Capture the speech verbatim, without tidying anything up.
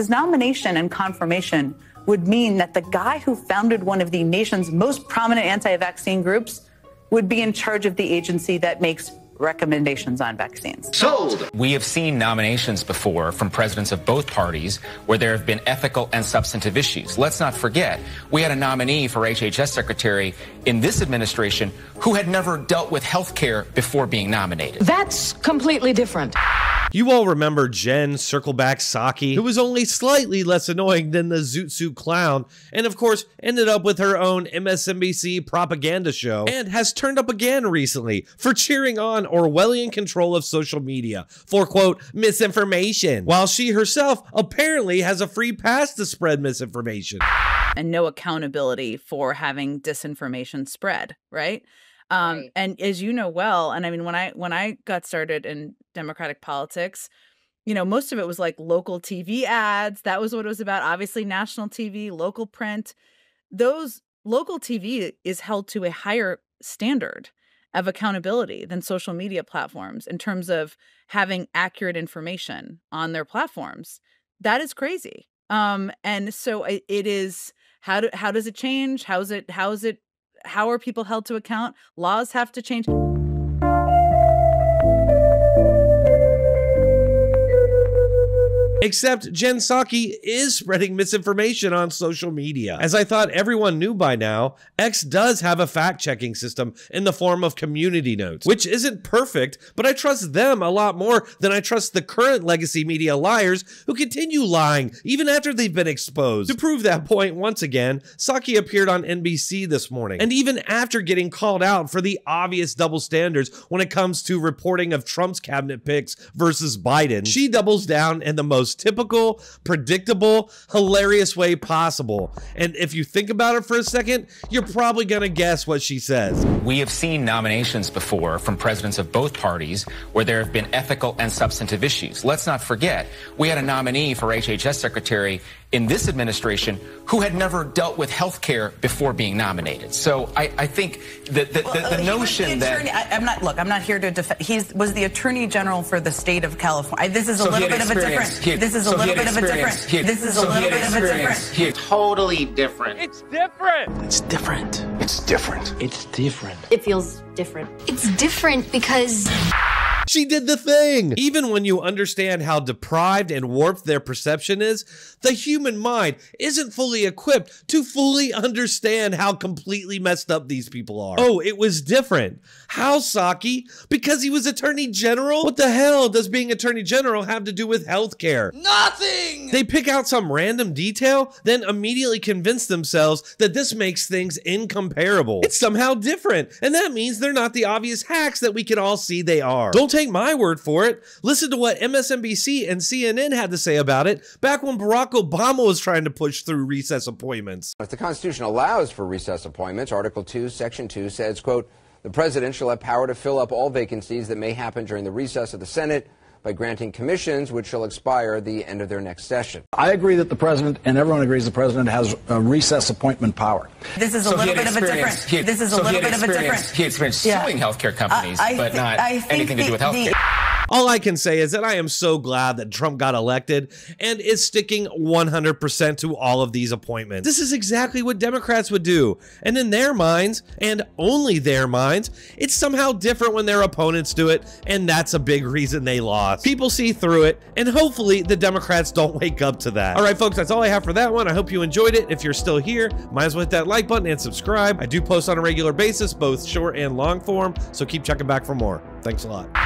His nomination and confirmation would mean that the guy who founded one of the nation's most prominent anti-vaccine groups would be in charge of the agency that makes recommendations on vaccines. Sold! We have seen nominations before from presidents of both parties where there have been ethical and substantive issues. Let's not forget, we had a nominee for H H S secretary in this administration who had never dealt with health care before being nominated. That's completely different. You all remember Jen Circleback Psaki, who was only slightly less annoying than the Zoot Suit Clown, and of course ended up with her own M S N B C propaganda show, and has turned up again recently for cheering on Orwellian control of social media for, quote, misinformation, while she herself apparently has a free pass to spread misinformation. And no accountability for having disinformation spread, right? Um, right. And as you know well, and I mean, when I when I got started in Democratic politics, you know, most of it was like local T V ads. That was what it was about. Obviously, national T V, local print. Those local T V is held to a higher standard of accountability than social media platforms in terms of having accurate information on their platforms. That is crazy. Um, and so it, it is. How do, how does it change? How is it? How is it? How are people held to account? Laws have to change. Except Jen Psaki is spreading misinformation on social media. As I thought everyone knew by now, X does have a fact-checking system in the form of community notes, which isn't perfect, but I trust them a lot more than I trust the current legacy media liars who continue lying even after they've been exposed. To prove that point once again, Psaki appeared on N B C this morning, and even after getting called out for the obvious double standards when it comes to reporting of Trump's cabinet picks versus Biden, she doubles down in the most typical, predictable, hilarious way possible. And if you think about it for a second, you're probably gonna guess what she says. We have seen nominations before from presidents of both parties where there have been ethical and substantive issues. Let's not forget, we had a nominee for H H S secretary in this administration who had never dealt with health care before being nominated. So I, I think the, the, well, the, the notion the attorney, that... I, I'm not, look, I'm not here to defend. He was the attorney general for the state of California. I, this is a so little bit of a different... He, this is so a little bit of a different... He, this is so a little bit of a different... He, totally different. It's different. It's different. It's different. It's different. It feels different. It's different because... She did the thing. Even when you understand how deprived and warped their perception is, the human mind isn't fully equipped to fully understand how completely messed up these people are. Oh, it was different. How, Psaki? Because he was attorney general? What the hell does being attorney general have to do with healthcare? Nothing! They pick out some random detail, then immediately convince themselves that this makes things incomparable. It's somehow different, and that means they're not the obvious hacks that we can all see they are. Don't take my word for it. Listen to what M S N B C and C N N had to say about it back when Barack Obama was trying to push through recess appointments. If the Constitution allows for recess appointments, Article two, Section two says, quote, the president shall have power to fill up all vacancies that may happen during the recess of the Senate by granting commissions which shall expire at the end of their next session. I agree that the president, and everyone agrees the president, has a recess appointment power. This is a so little bit of a difference. Had, this is so a little bit of a difference. He had experienced yeah. suing healthcare companies, uh, but not anything the, to do with healthcare. All I can say is that I am so glad that Trump got elected and is sticking one hundred percent to all of these appointments. This is exactly what Democrats would do. And in their minds, and only their minds, it's somehow different when their opponents do it, and that's a big reason they lost. People see through it, and hopefully the Democrats don't wake up to that. All right, folks, that's all I have for that one. I hope you enjoyed it. If you're still here, might as well hit that like button and subscribe. I do post on a regular basis, both short and long form, so keep checking back for more. Thanks a lot.